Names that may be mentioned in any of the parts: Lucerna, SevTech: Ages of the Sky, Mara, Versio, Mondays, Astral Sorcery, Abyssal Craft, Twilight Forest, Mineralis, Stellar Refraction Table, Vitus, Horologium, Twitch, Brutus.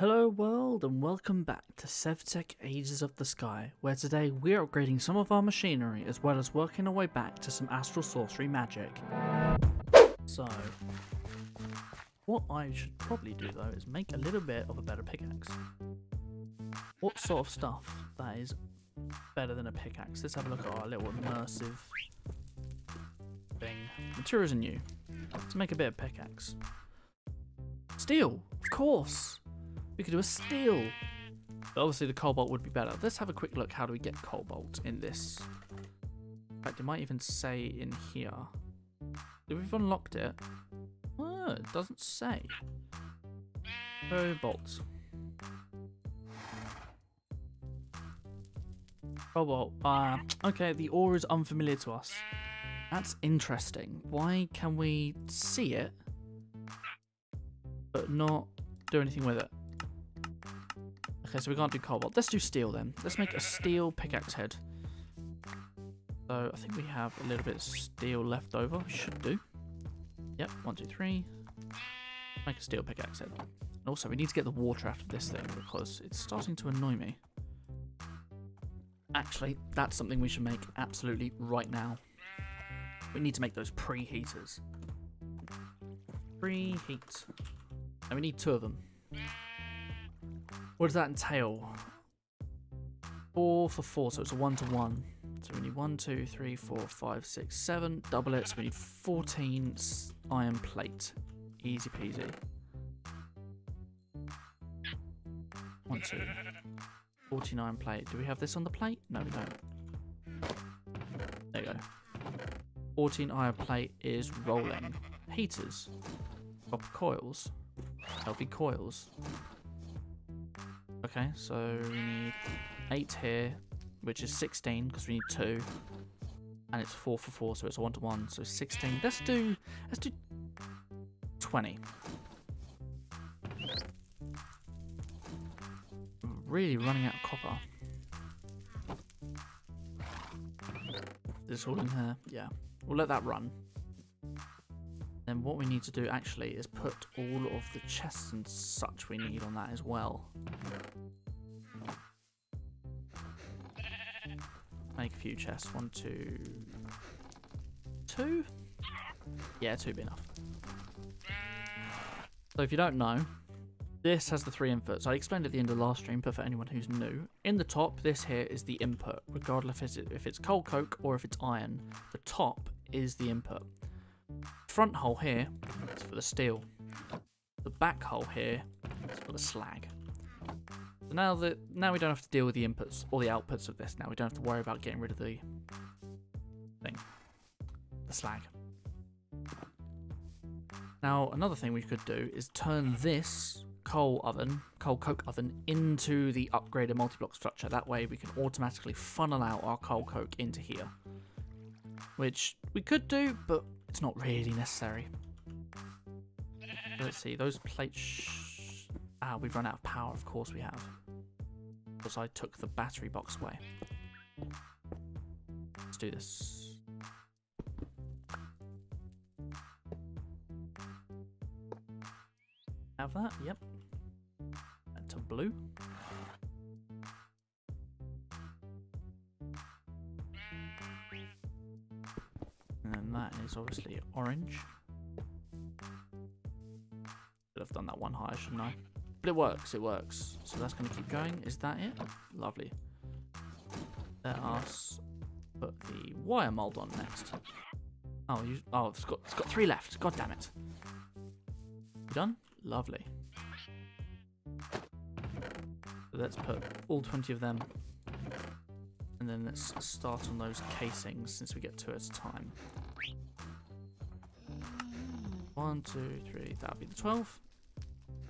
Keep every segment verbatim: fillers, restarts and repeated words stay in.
Hello world and welcome back to SevTech Ages of the Sky, where today we're upgrading some of our machinery as well as working our way back to some Astral Sorcery magic. So, what I should probably do though is make a little bit of a better pickaxe. What sort of stuff that is better than a pickaxe? Let's have a look at our little immersive thing. Materials and you. Let's make a bit of pickaxe. Steel, of course! We could do a steel. But obviously the cobalt would be better. Let's have a quick look. How do we get cobalt in this? In fact, it might even say in here. If we've unlocked it. Oh, it doesn't say. Cobalt. Cobalt. Uh, okay, the ore is unfamiliar to us. That's interesting. Why can we see it, but not do anything with it? Okay, so we can't do cobalt. Let's do steel then. Let's make a steel pickaxe head. So I think we have a little bit of steel left over. Should do. Yep, one, two, three. Make a steel pickaxe head. And also, we need to get the water out of this thing because it's starting to annoy me. Actually, that's something we should make absolutely right now. We need to make those preheaters. Preheat. And we need two of them. What does that entail? Four for four, so it's a one to one. So we need one, two, three, four, five, six, seven. Double it, so we need fourteen iron plate. Easy peasy. One, two. fourteen iron plate. Do we have this on the plate? No, we don't. There you go. fourteen iron plate is rolling. Heaters. Copper coils. Healthy coils. Okay, so we need eight here, which is sixteen because we need two, and it's four for four, so it's a one to one, so sixteen. Let's do let's do twenty. I'm really running out of copper. Is this all in here? Yeah, we'll let that run. Then what we need to do actually is put all of the chests and such we need on that as well. Make a few chests. One, two, two? Yeah, two would be enough. So if you don't know, this has the three inputs. I explained at the end of the last stream, but for anyone who's new, in the top, this here is the input, regardless if it's, if it's coal, coke, or if it's iron. The top is the input. Front hole here is for the steel. The back hole here is for the slag. So now that now we don't have to deal with the inputs or the outputs of this. Now we don't have to worry about getting rid of the thing, the slag. Now another thing we could do is turn this coal oven, coal coke oven, into the upgraded multi-block structure. That way we can automatically funnel out our coal coke into here, which we could do, but it's not really necessary. Let's see, those plates. Ah, we've run out of power, of course we have. Because I took the battery box away. Let's do this. Have that, yep. And to blue. That is obviously orange. Should have done that one higher, shouldn't I? But it works, it works. So that's going to keep going. Is that it? Lovely. Let us put the wire mold on next. Oh, you, oh, it's got it's got three left. God damn it! You done? Lovely. So let's put all twenty of them, and then let's start on those casings since we get two at a time. One, two, three, that'll be the twelve.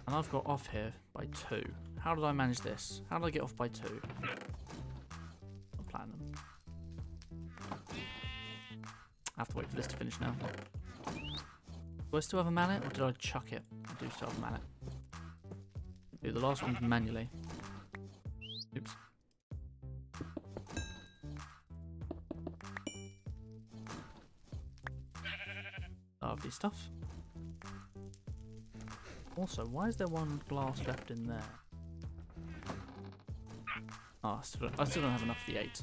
And I've got off here by two. How did I manage this? How did I get off by two? I'll plan them. I have to wait for this to finish now. Do I still have a mallet or did I chuck it? I do still have a mallet. Do the last one manually. Oops. Lovely stuff. Also, why is there one glass left in there? Oh, I still don't, I still don't have enough of the eight.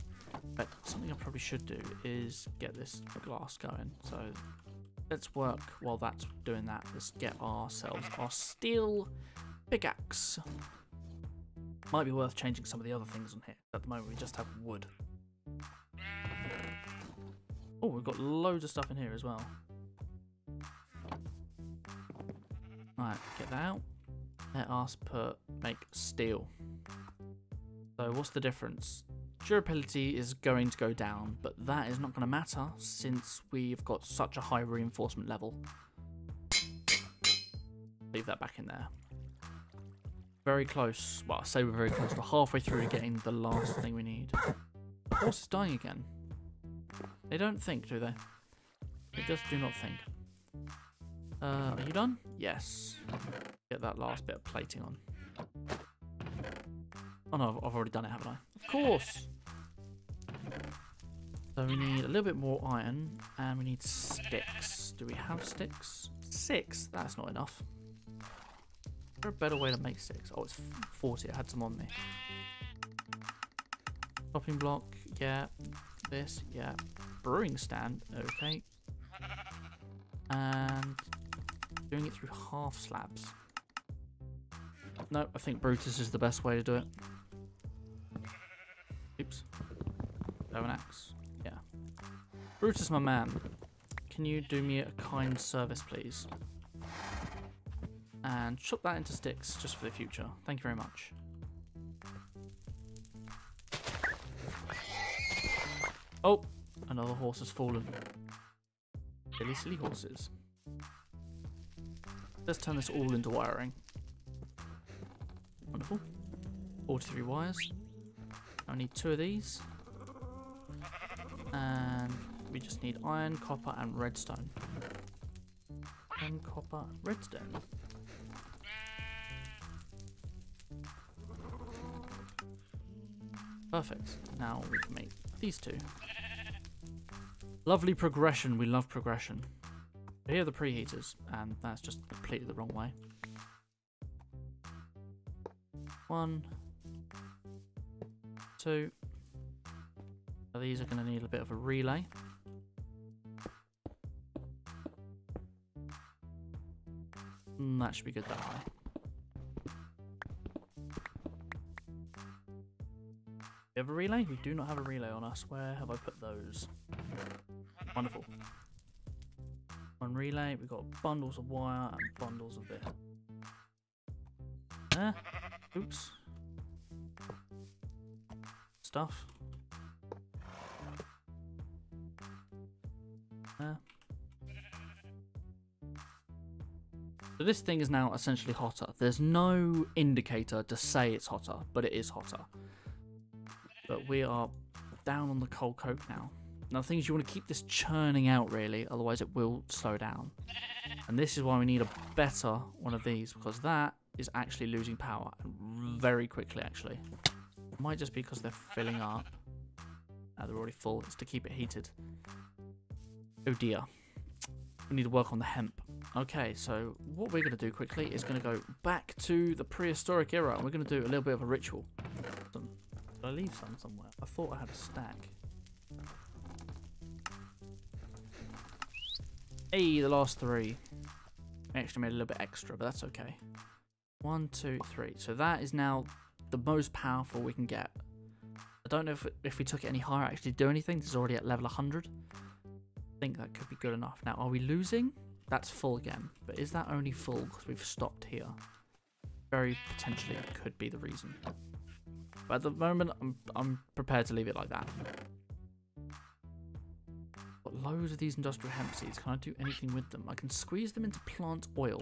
But something I probably should do is get this glass going. So let's work while that's doing that. Let's get ourselves our steel pickaxe. Might be worth changing some of the other things on here. At the moment, we just have wood. Oh, we've got loads of stuff in here as well. Alright, get that out. Let us put make steel. So what's the difference? Durability is going to go down, but that is not going to matter since we've got such a high reinforcement level. Leave that back in there. Very close. Well, I say we're very close. We're halfway through to getting the last thing we need. The horse is dying again. They don't think, do they? They just do not think. Uh, are you done? Yes. Get that last bit of plating on. Oh no, I've already done it, haven't I? Of course! So we need a little bit more iron, and we need sticks. Do we have sticks? Six? That's not enough. Is there a better way to make sticks? Oh, it's forty. I had some on me. Chopping block. Yeah. This. Yeah. Brewing stand. Okay. And doing it through half slabs. No, I think Brutus is the best way to do it. Oops. Bow and axe. Yeah. Brutus, my man. Can you do me a kind service, please? And chop that into sticks just for the future. Thank you very much. Oh, another horse has fallen. Silly, silly horses. Let's turn this all into wiring. Wonderful. forty-three wires. I need two of these. And we just need iron, copper, and redstone. Iron, copper, redstone. Perfect. Now we can make these two. Lovely progression. We love progression. Here are the preheaters, and that's just completely the wrong way. One, two. So these are going to need a bit of a relay. Mm, that should be good that way. We have a relay? We do not have a relay on us. Where have I put those? Wonderful. One relay. We've got bundles of wire and bundles of this. There. Oops. Stuff. There. So this thing is now essentially hotter. There's no indicator to say it's hotter, but it is hotter. But we are down on the cold coke now. Now the thing is, you want to keep this churning out really, otherwise it will slow down. And this is why we need a better one of these, because that is actually losing power very quickly actually. It might just be because they're filling up. Now they're already full, it's to keep it heated. Oh dear. We need to work on the hemp. Okay, so what we're going to do quickly is going to go back to the prehistoric era, and we're going to do a little bit of a ritual. Did I leave some somewhere? I thought I had a stack. Hey, the last three. I actually made a little bit extra, but that's okay. One, two, three. So that is now the most powerful we can get. I don't know if, if we took it any higher, actually do anything. This is already at level one hundred. I think that could be good enough. Now, are we losing? That's full again. But is that only full because we've stopped here? Very potentially could be the reason. But at the moment, I'm, I'm prepared to leave it like that. Got loads of these industrial hemp seeds. Can I do anything with them? I can squeeze them into plant oil,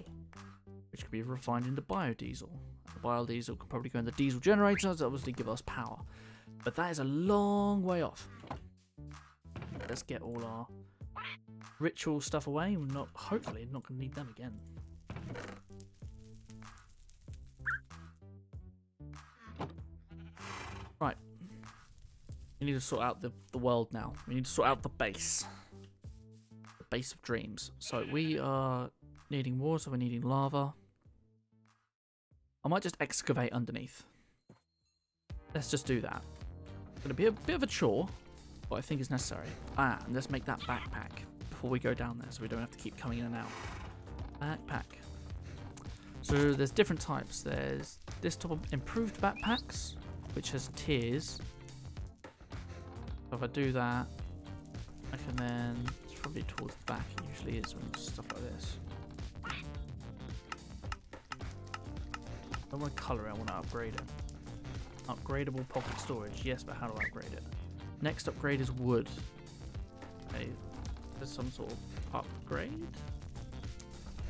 which can be refined into biodiesel. The biodiesel can probably go in the diesel generators that obviously give us power. But that is a long way off. Let's get all our ritual stuff away. We're not, hopefully, not going to need them again. Right, we need to sort out the, the world now. We need to sort out the base. The base of dreams. So we are needing water, we're needing lava. I might just excavate underneath. Let's just do that. It's going to be a bit of a chore, but I think it's necessary. Ah, and let's make that backpack before we go down there so we don't have to keep coming in and out. Backpack. So there's different types. There's this type of improved backpacks, which has tiers. So if I do that, I can then, it's probably towards the back, it usually is when it's stuff like this. I don't want to colour it, I want to upgrade it. Upgradable pocket storage, yes, but how do I upgrade it? Next upgrade is wood. Okay, there's some sort of upgrade?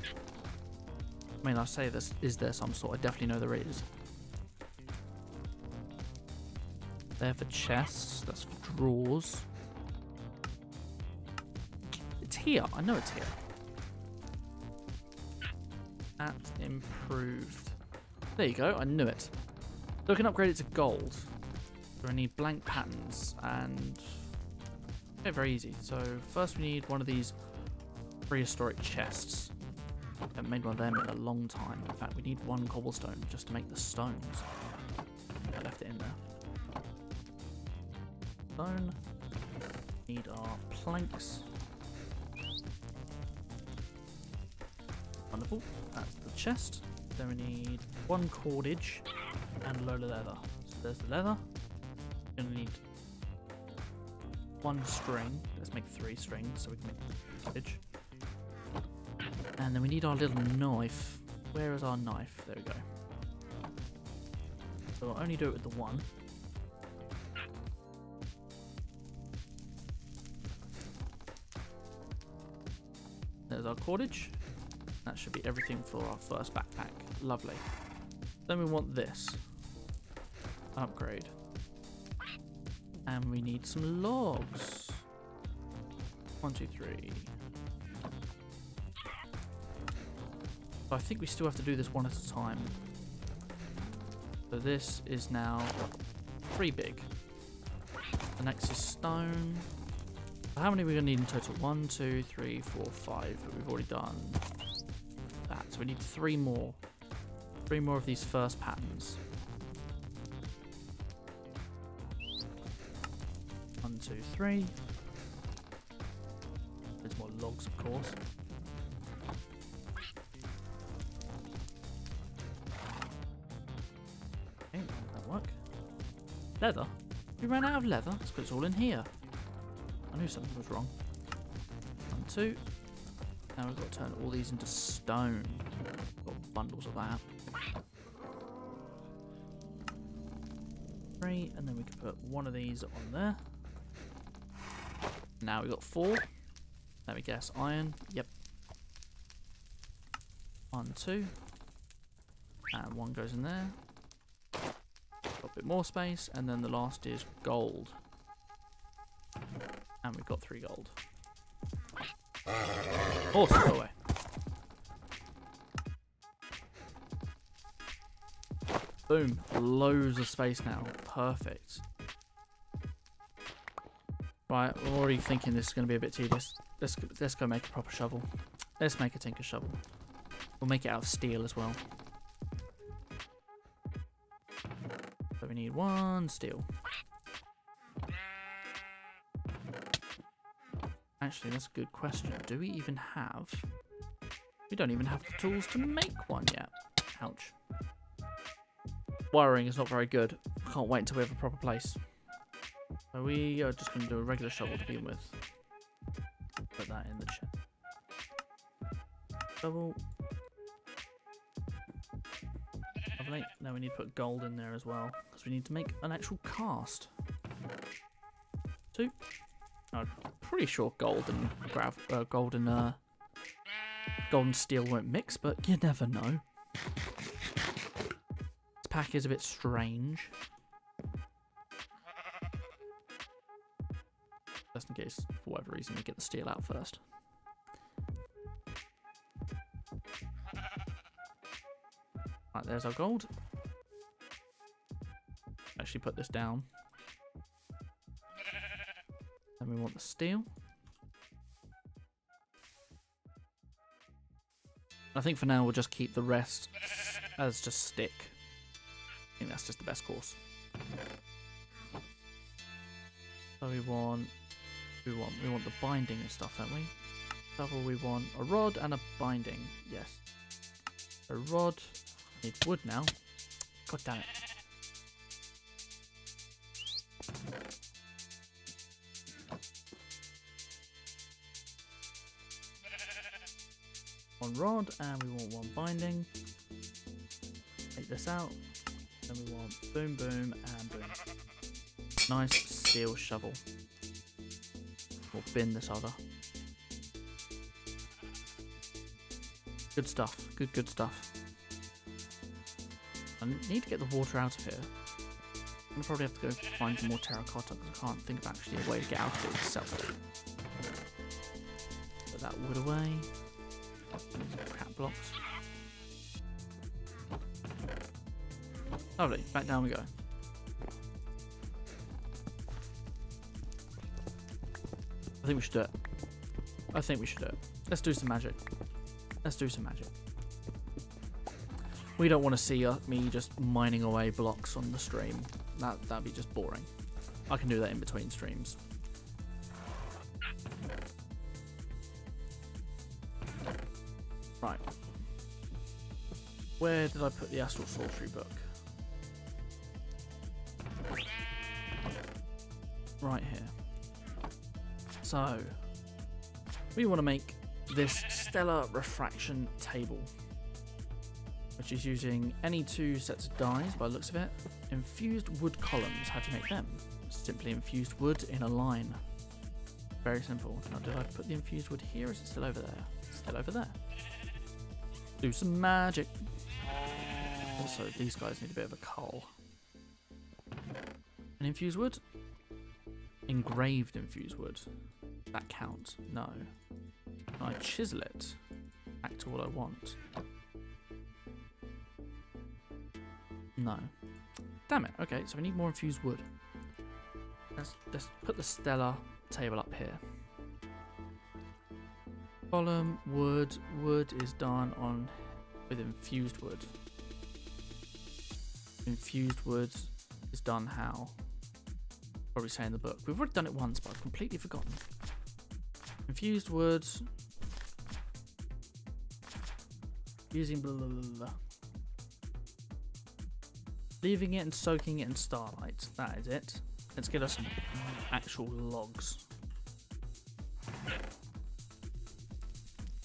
I mean, I say this, is there some sort? I definitely know there is. There for chests, that's for drawers. It's here, I know it's here. That's improved. There you go, I knew it. So I can upgrade it to gold. So I need blank patterns and yeah, very easy. So first we need one of these prehistoric chests. I haven't made one of them in a long time. In fact, we need one cobblestone just to make the stones. I left it in there. Stone. Need our planks. Wonderful. That's the chest. Then we need one cordage and a load of leather. So there's the leather. We're going to need one string. Let's make three strings so we can make the cordage. And then we need our little knife. Where is our knife? There we go. So I'll only do it with the one. There's our cordage. That should be everything for our first backpack. Lovely. Then we want this. Upgrade. And we need some logs. One, two, three. But I think we still have to do this one at a time. So this is now three big. The next is stone. How many are we going to need in total? One, two, three, four, five. But we've already done that. So we need three more. Three more of these first patterns. One, two, three. There's more logs, of course. Leather? We ran out of leather? That's because it's all in here. I knew something was wrong. One, two. Now we've got to turn all these into stone. Got bundles of that. Three, and then we can put one of these on there. Now we've got four. Let me guess, iron. Yep. One, two. And one goes in there. A bit more space, and then the last is gold, and we've got three gold. Awesome, by the way. Boom, loads of space now. Perfect. Right, we're already thinking this is going to be a bit tedious. Let's let's go make a proper shovel. Let's make a tinker shovel. We'll make it out of steel as well. We need one steel. Actually, that's a good question. Do we even have... We don't even have the tools to make one yet. Ouch. Wiring is not very good. I can't wait until we have a proper place. So we are just going to do a regular shovel to begin with. Put that in the chest. Shovel. Now we need to put gold in there as well, because we need to make an actual cast. Two. I'm pretty sure gold and grav, uh, gold and uh, gold and steel won't mix, but you never know. This pack is a bit strange. Just in case, for whatever reason, we get the steel out first. Right, there's our gold. Actually put this down. And we want the steel. I think for now we'll just keep the rest as just stick. I think that's just the best course. So we want, we want, we want the binding and stuff, don't we? Double, we want a rod and a binding. Yes. A rod. I need wood now. God damn it. One rod, and we want one binding. Take this out. Then we want boom, boom, and boom. Nice steel shovel. We'll bin this other. Good stuff. Good, good stuff. I need to get the water out of here. I'm gonna probably have to go find some more terracotta because I can't think of actually a way to get out of it itself. Put that wood away. Crap blocks. Lovely. Back down we go. I think we should do it. I think we should do it. Let's do some magic. Let's do some magic. We don't want to see uh, me just mining away blocks on the stream. That, that'd be just boring. I can do that in between streams. Right. Where did I put the Astral Sorcery book? Right here. So, we want to make this Stellar Refraction Table, which is using any two sets of dies by the looks of it. Infused wood columns, how do you make them? Simply infused wood in a line. Very simple. Now did I put the infused wood here or is it still over there? It's still over there. Do some magic. Also, these guys need a bit of a cull. An infused wood? Engraved infused wood. That counts? No. I chisel it back to what I want. No. Damn it. Okay, so we need more infused wood. Let's, let's put the Stellar table up here. Column, wood. Wood is done on with infused wood. Infused wood is done how? Probably say in the book. We've already done it once, but I've completely forgotten. Infused wood. Using blah blah blah blah. Leaving it and soaking it in starlight. That is it. Let's get us some actual logs.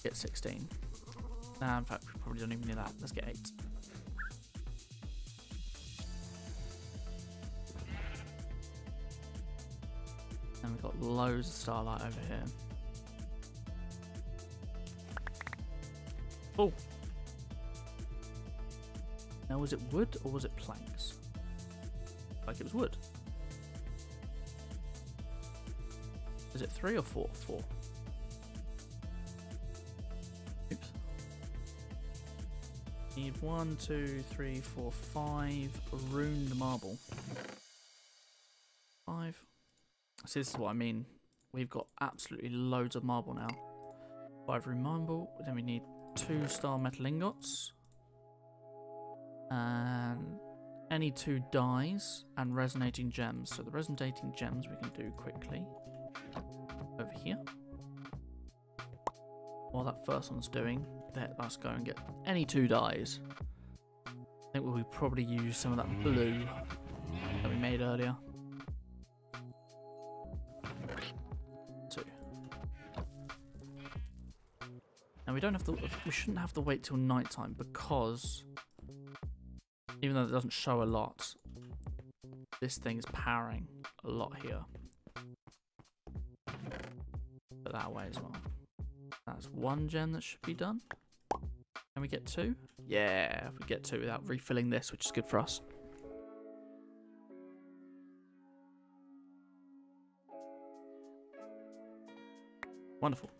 Get sixteen. Nah, in fact, we probably don't even need that. Let's get eight. And we've got loads of starlight over here. Oh! Now, was it wood or was it planks? Like it was wood. Is it three or four? Four. Oops. Need one, two, three, four, five ruined marble. Five. See, this is what I mean. We've got absolutely loads of marble now. Five ruined marble. Then we need two star metal ingots. And any two dies and resonating gems. So the resonating gems we can do quickly over here. While that first one's doing, let us go and get any two dies. I think we'll probably use some of that blue that we made earlier. Two. Now we don't have to. We shouldn't have to wait till nighttime because, even though it doesn't show a lot, this thing is powering a lot here. But that way as well. That's one gem that should be done. Can we get two? Yeah, if we get two without refilling this, which is good for us. Wonderful.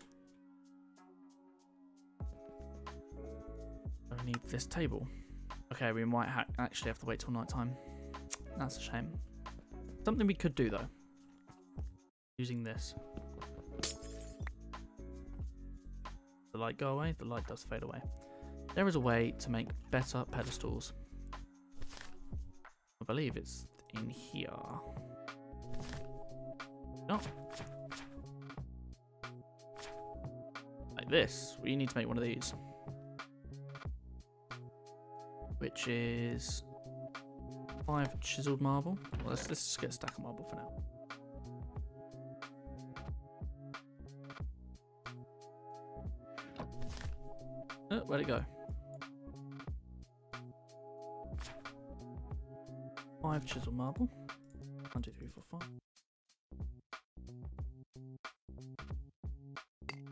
I need this table. Okay, we might ha actually have to wait till night time. That's a shame. Something we could do though. Using this. The light go away? The light does fade away. there is a way to make better pedestals. I believe it's in here. No. Like this. We need to make one of these. Which is five chiseled marble. Well, let's, let's just get a stack of marble for now. Oh, where'd it go? Five chiseled marble. One, two, three, four, five.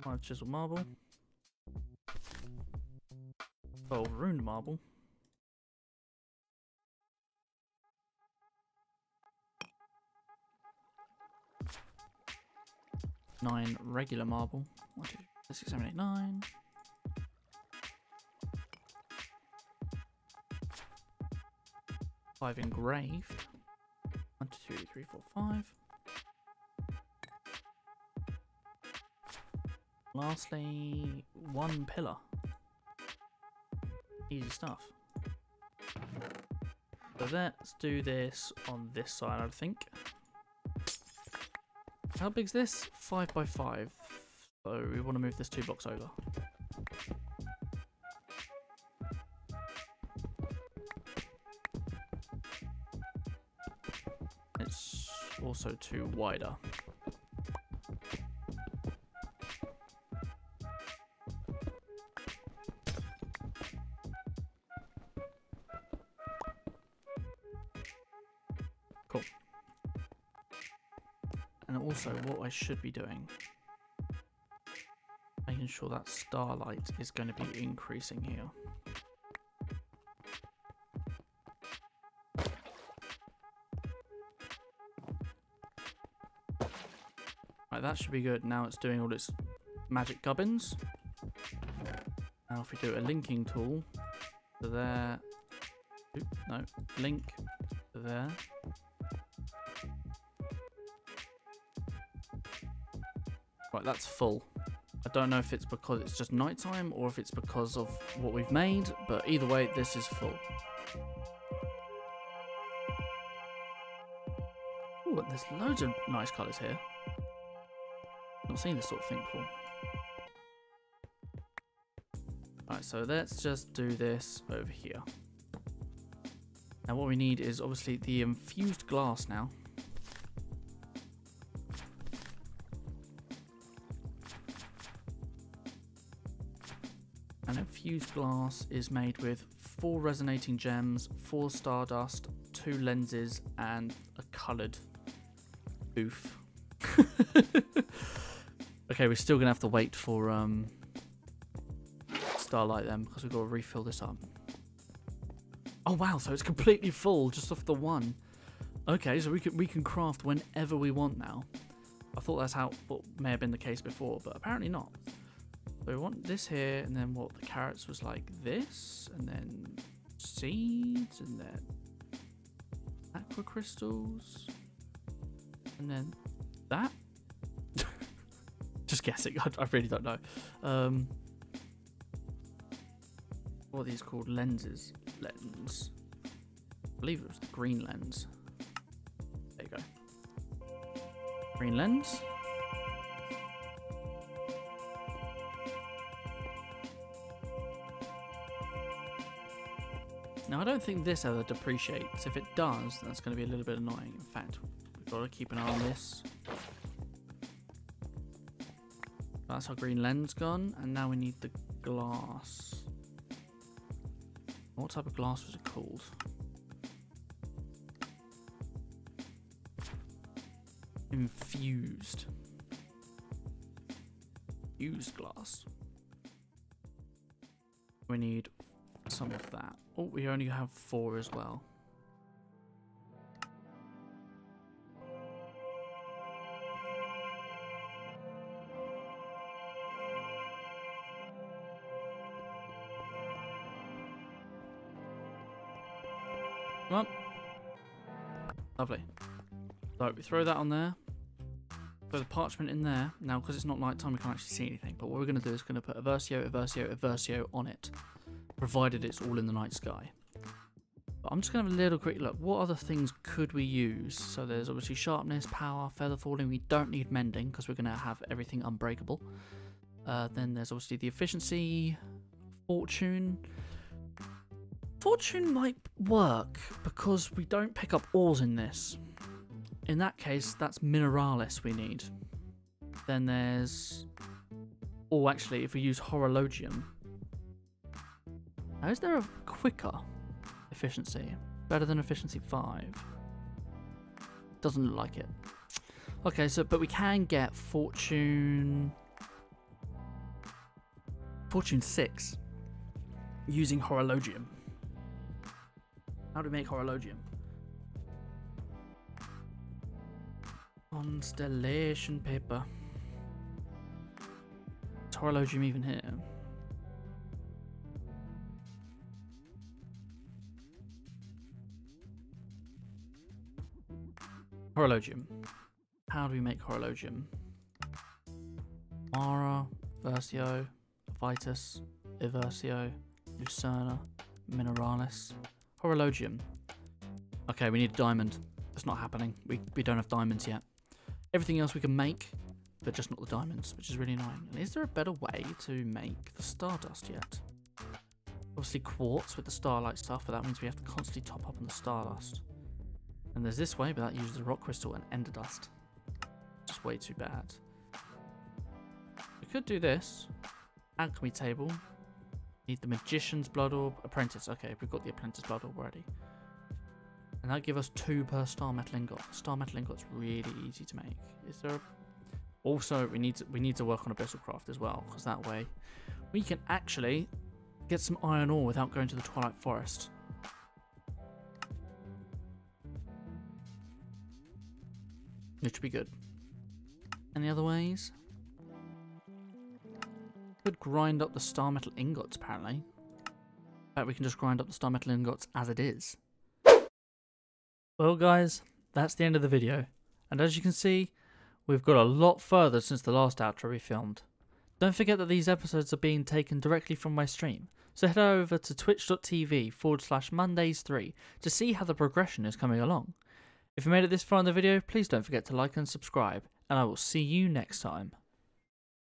Five chiseled marble. Twelve ruined marble. Nine regular marble. One, two, three, six, seven, eight, nine. Five engraved. One, two, three, four, five. Lastly, one pillar. Easy stuff. So let's do this on this side, I think. How big's this? Five by five. So we want to move this two blocks over. It's also two wider. So what I should be doing, making sure that starlight is going to be increasing here. Right, that should be good. Now it's doing all its magic gubbins. Now if we do a linking tool to there, Oop, no, link to there. Right, that's full. I don't know if it's because it's just nighttime or if it's because of what we've made, but either way, this is full. Oh, there's loads of nice colours here. Not seen this sort of thing before. Alright, so let's just do this over here. Now what we need is obviously the infused glass now. Infused glass is made with four resonating gems, four stardust, two lenses, and a coloured oof. Okay, we're still gonna have to wait for um, starlight then, because we've got to refill this up. Oh wow, so it's completely full just off the one. Okay, so we can we can craft whenever we want now. I thought that's how what may have been the case before, but apparently not. So we want this here, and then what the carrots was like this, and then seeds, and then aqua crystals, and then that. Just guessing, I, I really don't know. Um, what are these called? Lenses. Lens. I believe it was the green lens. There you go. Green lens. Now, I don't think this ever depreciates. If it does, that's going to be a little bit annoying. In fact, we've got to keep an eye on this. That's our green lens gone, and now we need the glass. What type of glass was it called? Infused. Infused glass. We need some of that. Oh, we only have four as well. Come on. Lovely. So we throw that on there. Throw the parchment in there. Now, because it's not night time, we can't actually see anything. But what we're going to do is going to put a Versio, a Versio, a Versio on it. provided it's all in the night sky. But I'm just going to have a little quick look. What other things could we use? So there's obviously sharpness, power, feather falling. We don't need mending because we're going to have everything unbreakable. Uh, then there's obviously the efficiency, fortune. Fortune might work because we don't pick up ores in this. In that case, that's Mineralis we need. Then there's... Or actually, if we use Horologium. Now, is there a quicker efficiency? Better than efficiency five? Doesn't look like it. Okay, so, but we can get fortune... Fortune six. Using Horologium. How do we make Horologium? Constellation paper. Is Horologium even here? Horologium. How do we make Horologium? Mara, Versio, Vitus, Versio, Lucerna, Mineralis. Horologium. Okay, we need a diamond. That's not happening. We, we don't have diamonds yet. Everything else we can make, but just not the diamonds, which is really annoying. And is there a better way to make the stardust yet? Obviously quartz with the starlight stuff, but that means we have to constantly top up on the stardust. And there's this way, but that uses the rock crystal and ender dust. Just way too bad. We could do this. Alchemy table. Need the magician's blood orb. Apprentice. Okay, we've got the apprentice blood orb already. And that give us two per star metal ingot. Star metal ingot's really easy to make. Is there? A... Also, we need to, we need to work on Abyssal Craft as well, because that way we can actually get some iron ore without going to the Twilight Forest. Which would be good. Any other ways? Could grind up the star metal ingots apparently. In fact, we can just grind up the star metal ingots as it is. Well guys, that's the end of the video, and as you can see, we've got a lot further since the last outro we filmed. Don't forget that these episodes are being taken directly from my stream, so head over to twitch dot t v forward slash Mondays three to see how the progression is coming along. If you made it this far in the video, please don't forget to like and subscribe, and I will see you next time.